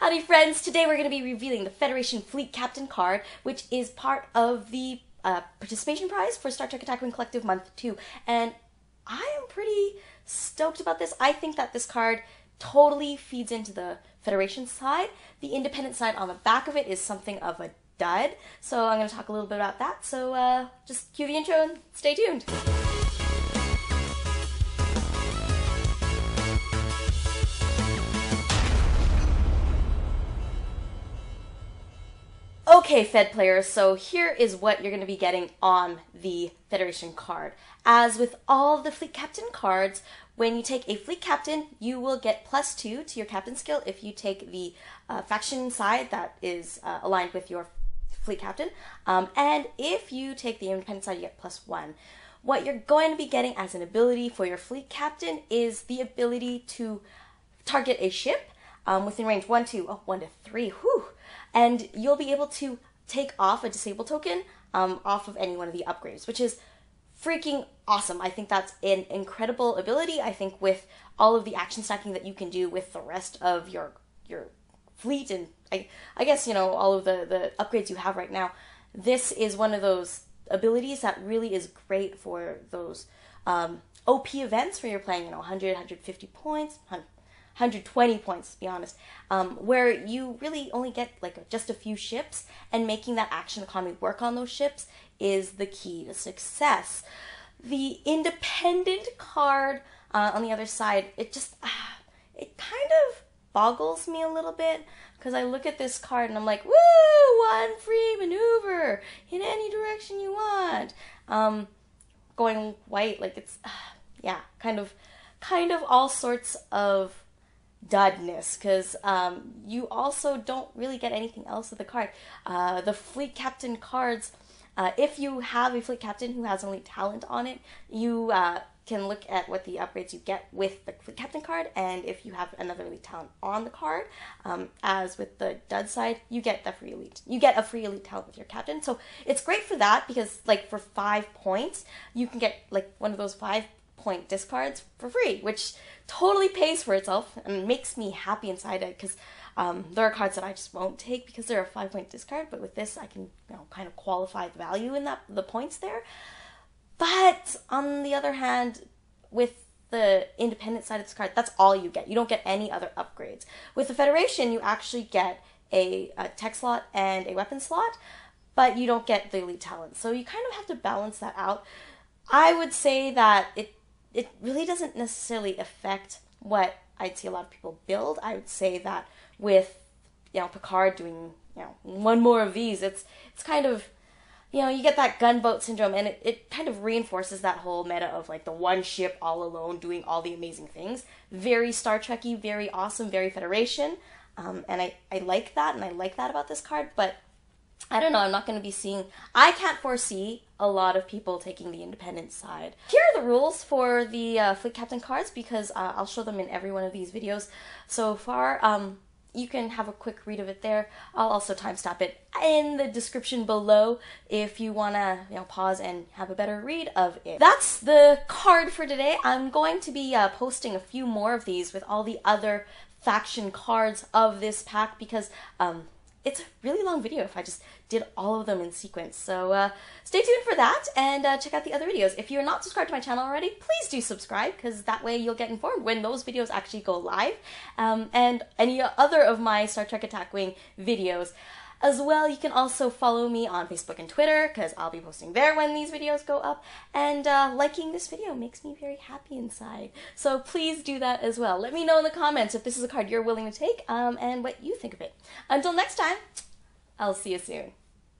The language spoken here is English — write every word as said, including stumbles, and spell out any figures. Howdy friends, today we're going to be revealing the Federation Fleet Captain card, which is part of the uh, participation prize for Star Trek Attack Wing Collective Month two, and I am pretty stoked about this. I think that this card totally feeds into the Federation side. The independent side on the back of it is something of a dud, so I'm going to talk a little bit about that, so uh, just cue the intro and stay tuned. Okay, Fed players, so here is what you're going to be getting on the Federation card. As with all the Fleet Captain cards, when you take a Fleet Captain, you will get plus two to your Captain skill if you take the uh, faction side that is uh, aligned with your Fleet Captain. Um, and if you take the Independent side, you get plus one. What you're going to be getting as an ability for your Fleet Captain is the ability to target a ship um, within range one to, oh, one to three, whew. And you'll be able to take off a disable token um, off of any one of the upgrades, which is freaking awesome. I think that's an incredible ability. I think with all of the action stacking that you can do with the rest of your your fleet and I, I guess, you know, all of the, the upgrades you have right now, this is one of those abilities that really is great for those um, O P events where you're playing, you know, one hundred, one hundred fifty points, one hundred twenty points, to be honest, um, where you really only get like just a few ships, and making that action economy work on those ships is the key to success. The independent card uh, on the other side, it just, uh, it kind of boggles me a little bit, because I look at this card and I'm like, woo, one free maneuver in any direction you want. Um, going white, like it's, uh, yeah, kind of, kind of all sorts of dudness, because um, you also don't really get anything else with the card. Uh, the Fleet Captain cards, uh, if you have a Fleet Captain who has only talent on it, you uh, can look at what the upgrades you get with the Fleet Captain card, and if you have another elite talent on the card, um, as with the dud side, you get the free elite. You get a free elite talent with your captain, so it's great for that, because like for five points, you can get like one of those five point discards for free, which totally pays for itself and makes me happy inside it, because um, there are cards that I just won't take because they're a five point discard, but with this I can, you know, kind of qualify the value in that, the points there. But on the other hand, with the independent side of this card, that's all you get. You don't get any other upgrades. With the Federation, you actually get a, a tech slot and a weapon slot, but you don't get the elite talent, so you kind of have to balance that out. I would say that it It really doesn't necessarily affect what I'd see a lot of people build. I would say that with, you know, Picard doing, you know, one more of these, it's it's kind of, you know, you get that gunboat syndrome, and it, it kind of reinforces that whole meta of like the one ship all alone doing all the amazing things. Very Star Trek-y, very awesome, very Federation. Um, and I, I like that, and I like that about this card, but I don't know, I'm not going to be seeing, I can't foresee a lot of people taking the independent side. Here are the rules for the uh, Fleet Captain cards, because uh, I'll show them in every one of these videos so far. Um, you can have a quick read of it there. I'll also timestamp it in the description below if you want to, you know, pause and have a better read of it. That's the card for today. I'm going to be uh, posting a few more of these with all the other faction cards of this pack, because um, it's a really long video if I just did all of them in sequence, so uh, stay tuned for that, and uh, check out the other videos. If you're not subscribed to my channel already, please do subscribe, because that way you'll get informed when those videos actually go live, um, and any other of my Star Trek Attack Wing videos. As well, you can also follow me on Facebook and Twitter, because I'll be posting there when these videos go up, and uh, liking this video makes me very happy inside, so please do that as well. Let me know in the comments if this is a card you're willing to take, um, and what you think of it. Until next time, I'll see you soon.